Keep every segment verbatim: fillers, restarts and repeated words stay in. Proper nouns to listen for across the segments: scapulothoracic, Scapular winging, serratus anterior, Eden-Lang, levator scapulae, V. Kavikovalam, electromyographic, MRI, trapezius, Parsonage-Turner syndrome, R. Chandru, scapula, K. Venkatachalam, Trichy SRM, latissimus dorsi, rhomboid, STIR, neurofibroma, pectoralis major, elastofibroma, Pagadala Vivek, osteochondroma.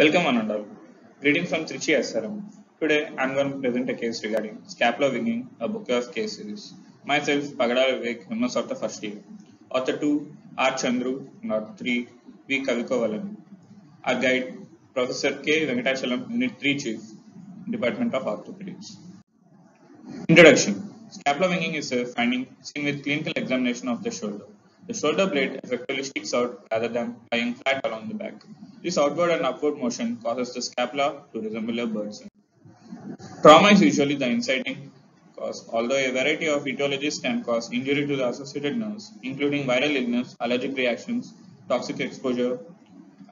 Welcome one and all. Greetings from Trichy S R M. Today I am going to present a case regarding scapular winging, a Booker's case series. Myself, Pagadala Vivek, members of the first year. Author two, R. Chandru, and author three, V. Kavikovalam. Our guide, Professor K. Venkatachalam, Unit three Chief, Department of Orthopedics. Introduction. Scapular winging is a finding seen with clinical examination of the shoulder. The shoulder blade effectively sticks out rather than lying flat along the back. This outward and upward motion causes the scapula to resemble a bird's wing. Trauma is usually the inciting cause, although a variety of etiologies can cause injury to the associated nerves, including viral illness, allergic reactions, toxic exposure,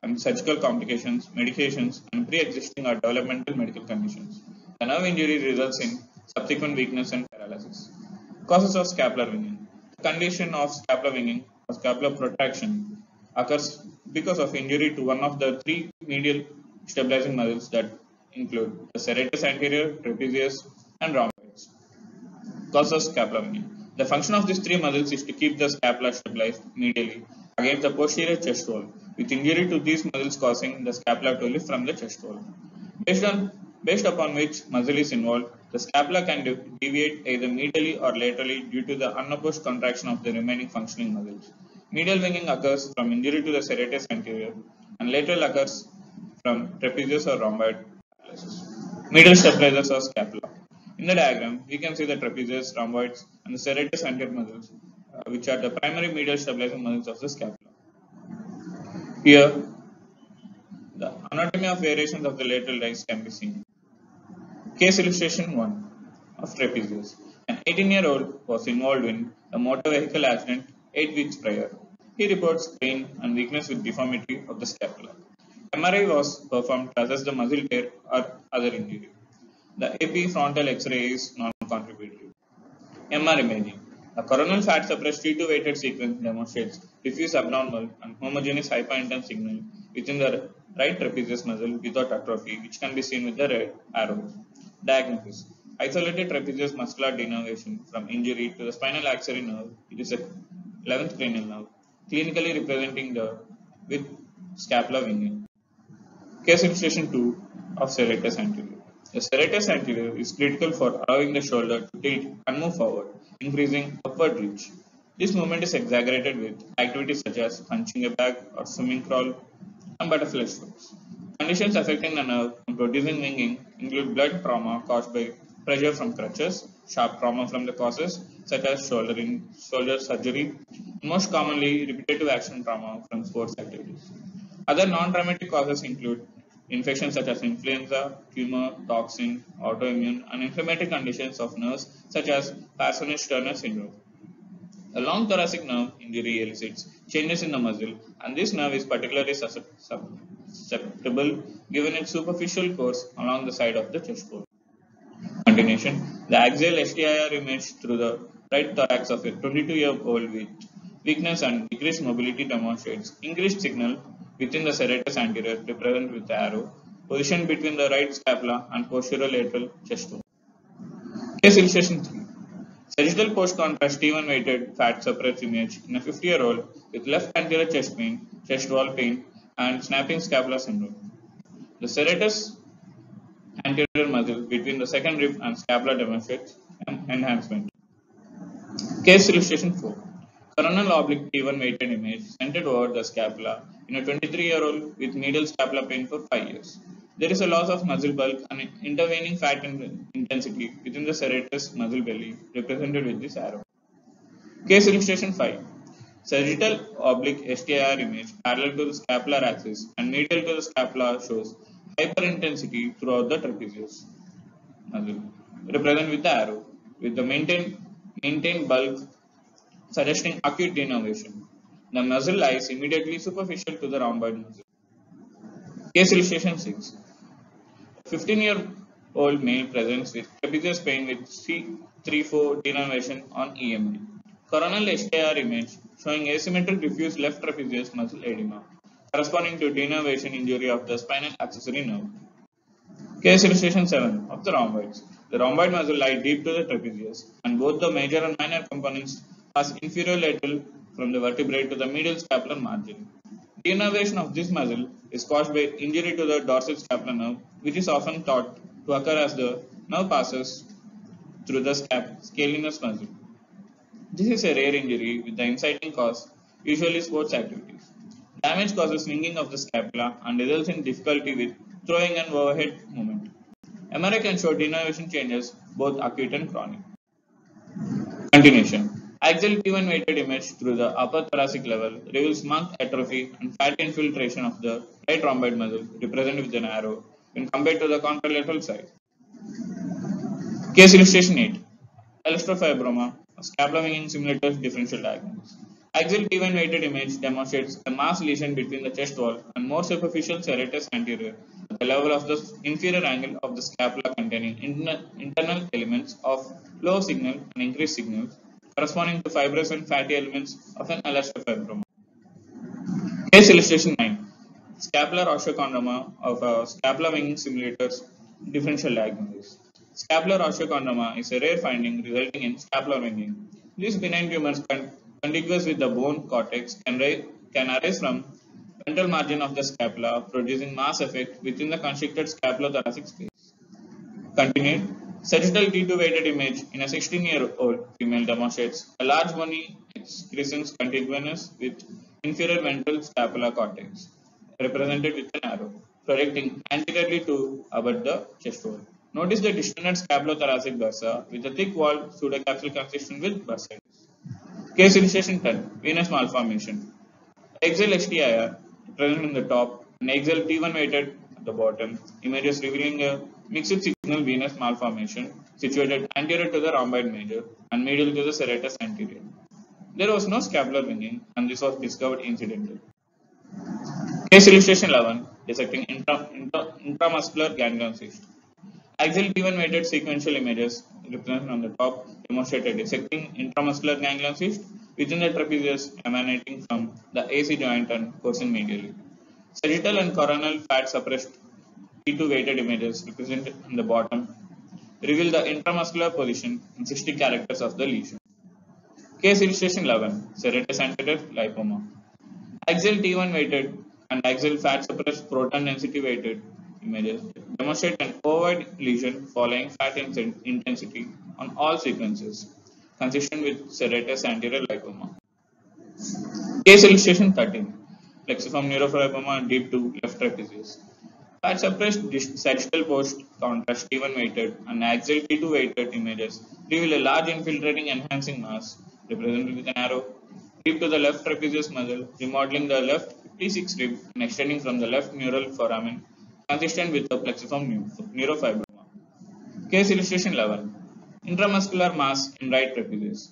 and surgical complications, medications, and pre-existing or developmental medical conditions. The nerve injury results in subsequent weakness and paralysis. Causes of scapular winging. Condition of scapular winging or scapular protraction occurs because of injury to one of the three medial stabilizing muscles that include the serratus anterior, trapezius, and rhomboids. Cause of scapular winging. The function of these three muscles is to keep the scapula stabilized medially against the posterior chest wall, with injury to these muscles causing the scapula to lift from the chest wall. Based on based upon which muscle is involved, the scapula can de deviate either medially or laterally due to the unopposed contraction of the remaining functioning muscles. Medial winging occurs from injury to the serratus anterior, and lateral occurs from trapezius or rhomboid paralysis. Medial stabilizers or scapula. In the diagram, we can see the trapezius, rhomboids, and the serratus anterior muscles, uh, which are the primary medial stabilizing muscles of the scapula. Here, the anatomy of variations of the lateral rise can be seen. Case illustration one of trapezius. An eighteen-year-old was involved in a motor vehicle accident eight weeks prior. He reports pain and weakness with deformity of the scapula. M R I was performed to assess the muscle tear or other injury. The epifrontal X-ray is non-contributory. M R imaging. A coronal fat suppressed T two weighted sequence demonstrates diffuse abnormal and homogeneous hyperintense signal within the right trapezius muscle without atrophy, which can be seen with the red arrows. Diagnosis. Isolated trapezius muscular denervation from injury to the spinal axillary nerve. It is a eleventh cranial nerve, clinically representing the with scapular winging. Case illustration two of serratus anterior. The serratus anterior is critical for allowing the shoulder to tilt and move forward, increasing upward reach. This movement is exaggerated with activities such as punching a bag or swimming crawl and butterfly strokes. Conditions affecting the nerve and producing winging include blood trauma caused by pressure from crutches, sharp trauma from the causes such as shoulder, in, shoulder surgery, and most commonly repetitive action trauma from sports activities. Other non-traumatic causes include infections such as influenza, tumor, toxin, autoimmune, and inflammatory conditions of nerves such as Parsonage-Turner syndrome. A long thoracic nerve injury elicits changes in the muscle, and this nerve is particularly susceptible given its superficial course along the side of the chest bone. Continuation. The axial S T I R image through the right thorax of a twenty-two-year-old with weakness and decreased mobility demonstrates increased signal within the serratus anterior, represented with the arrow, positioned between the right scapula and posterior lateral chest bone. Case illustration three. Sagittal post-contrast T one weighted fat suppressed image in a fifty-year-old with left anterior chest pain, chest wall pain, and snapping scapula syndrome. The serratus anterior muscle between the second rib and scapula demonstrates enhancement. Case illustration four. Coronal oblique T one weighted image centered over the scapula in a twenty-three-year-old with medial scapular pain for five years. There is a loss of muscle bulk and intervening fat intensity within the serratus muscle belly, represented with this arrow. Case illustration five. Sagittal oblique S T I R image parallel to the scapular axis and medial to the scapula shows hyperintensity throughout the trapezius muscle, represented with the arrow, with the maintained, maintained bulk suggesting acute denervation. The muscle lies immediately superficial to the rhomboid muscle. Case illustration six. fifteen-year-old male presents with trapezius pain with C three four denervation on E M A. Coronal S T I R image showing asymmetric diffuse left trapezius muscle edema, corresponding to denervation injury of the spinal accessory nerve. Case illustration seven of the rhomboids. The rhomboid muscle lies deep to the trapezius, and both the major and minor components pass inferior lateral from the vertebrae to the medial scapular margin. Denervation of this muscle is caused by injury to the dorsal scapular nerve, which is often thought to occur as the nerve passes through the scapulohumerus muscle. This is a rare injury with the inciting cause, usually sports activities. Damage causes swinging of the scapula and results in difficulty with throwing and overhead movement. M R I can show denervation changes, both acute and chronic. Continuation. Axial T one weighted image through the upper thoracic level reveals marked atrophy and fat infiltration of the right rhomboid muscle, represented with an arrow, when compared to the contralateral side. Case illustration eight. Elastrofibroma, a scapular winging simulators differential diagnosis. Axial T one weighted image demonstrates a mass lesion between the chest wall and more superficial serratus anterior at the level of the inferior angle of the scapula, containing inter internal elements of low signal and increased signals, corresponding to fibrous and fatty elements of an elastofibroma. Case illustration nine. Scapular osteochondroma of a scapular winging simulators differential diagnosis. Scapular osteochondroma is a rare finding resulting in scapular winging. These benign tumors con contiguous with the bone cortex can, can arise from ventral margin of the scapula, producing mass effect within the constricted scapulothoracic space. Continued. Sagittal T two weighted image in a sixteen year old female demonstrates a large bony excrescence contiguous with inferior ventral scapular cortex, represented with an arrow, projecting anteriorly to above the chest wall. Notice the distended scapulothoracic bursa with a thick walled pseudocapsule consistent with bursitis. Case illustration ten. Venous malformation. Axial H T I R present in the top and axial T one weighted at the bottom, images revealing a mixed signal venous malformation situated anterior to the rhomboid major and medial to the serratus anterior. There was no scapular winging and this was discovered incidental. Case illustration eleven. Dissecting intra, intra, intramuscular ganglion cyst. Axial T one weighted sequential images represented on the top demonstrate a dissecting intramuscular ganglion cyst within the trapezius emanating from the A C joint and coursing medially. Sagittal and coronal fat suppressed T two weighted images represented on the bottom reveal the intramuscular position and cystic characters of the lesion. Case illustration eleven. Serratus anterior lipoma. Axial T one weighted and axial fat suppressed proton density weighted images demonstrate an overt lesion following fat intensity on all sequences, consistent with serratus anterior lipoma. Case illustration thirteen. Plexiform neurofibroma deep to left trapezius. Fat suppressed sagittal post contrast T one weighted and axial T two weighted images reveal a large infiltrating enhancing mass, represented with an arrow, deep to the left trapezius muscle, remodeling the left T six rib and extending from the left neural foramen, consistent with the plexiform neurofibroma. Case illustration eleven. Intramuscular mass in right trapezius.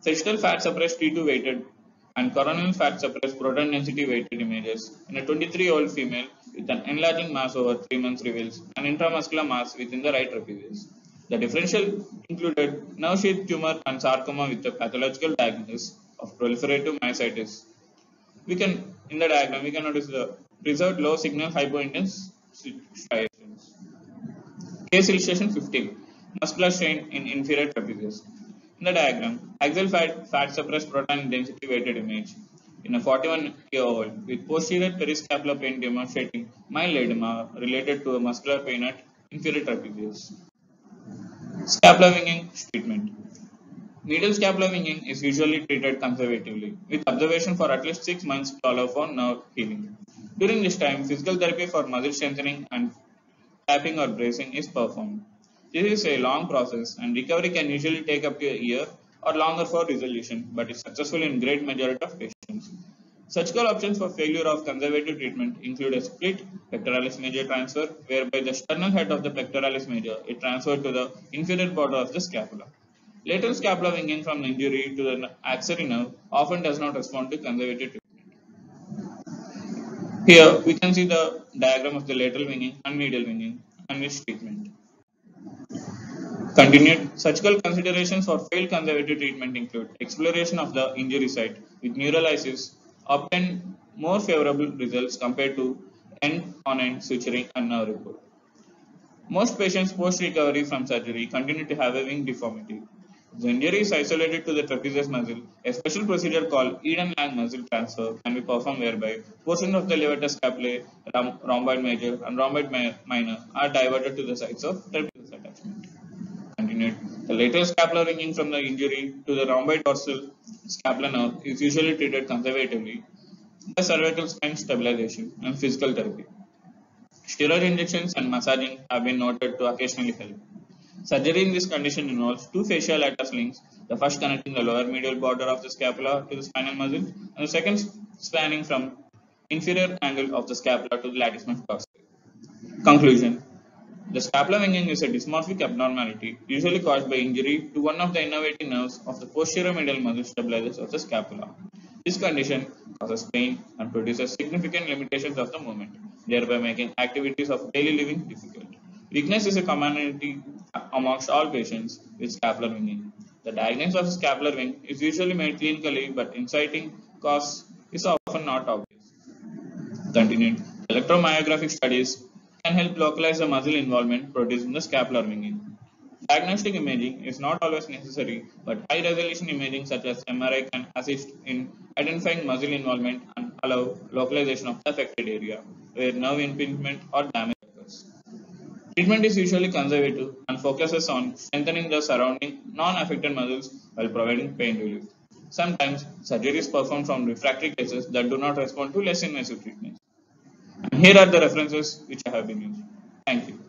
Sagittal fat suppressed T two weighted and coronal fat suppressed proton density weighted images in a twenty-three year old female with an enlarging mass over three months reveals an intramuscular mass within the right trapezius. The differential included nerve-sheath tumor and sarcoma with a pathological diagnosis of proliferative myositis. We can, in the diagram, we can notice the preserved low signal hypointense striations. Case illustration fifteen. Muscular strain in inferior trapezius. In the diagram, axial fat, fat suppressed proton intensity weighted image in a forty-one year old with posterior periscapular pain demonstrating mild edema related to a muscular pain at inferior trapezius. Scapular winging treatment. Medial scapular winging is usually treated conservatively with observation for at least six months to allow for nerve healing. During this time, physical therapy for muscle strengthening and tapping or bracing is performed. This is a long process and recovery can usually take up to a year or longer for resolution, but is successful in great majority of patients. Surgical options for failure of conservative treatment include a split pectoralis major transfer, whereby the sternal head of the pectoralis major is transferred to the inferior border of the scapula. Lateral scapular winging from the injury to the axillary nerve often does not respond to conservative treatment. Here we can see the diagram of the lateral winging and medial winging and its treatment. Continued. Surgical considerations for failed conservative treatment include exploration of the injury site with neurolysis, obtain more favorable results compared to end-on-end suturing and nerve repair. Most patients post-recovery from surgery continue to have a wing deformity. The injury is isolated to the trapezius muscle. A special procedure called Eden-Lang muscle transfer can be performed whereby portions of the levator scapulae, rhomboid major and rhomboid minor are diverted to the sites of trapezius attachment. Continued. The lateral scapular winging from the injury to the rhomboid dorsal scapular nerve is usually treated conservatively by cervical spine stabilization and physical therapy. Steroid injections and massaging have been noted to occasionally help. Surgery in this condition involves two facial lateral links, the first connecting the lower medial border of the scapula to the spinal muscle, and the second spanning from inferior angle of the scapula to the latissimus dorsi. Conclusion. The scapular winging is a dysmorphic abnormality usually caused by injury to one of the innervating nerves of the posterior medial muscle stabilizers of the scapula. This condition causes pain and produces significant limitations of the movement, thereby making activities of daily living difficult. Weakness is a commonality amongst all patients with scapular winging. The diagnosis of scapular wing is usually made clinically, but inciting cause is often not obvious. Continued. Electromyographic studies can help localize the muscle involvement produced in the scapular winging. Diagnostic imaging is not always necessary, but high-resolution imaging such as M R I can assist in identifying muscle involvement and allow localization of the affected area where nerve impingement or damage. Treatment is usually conservative and focuses on strengthening the surrounding non-affected muscles while providing pain relief. Sometimes surgery is performed from refractory cases that do not respond to less invasive treatments. And here are the references which I have been using. Thank you.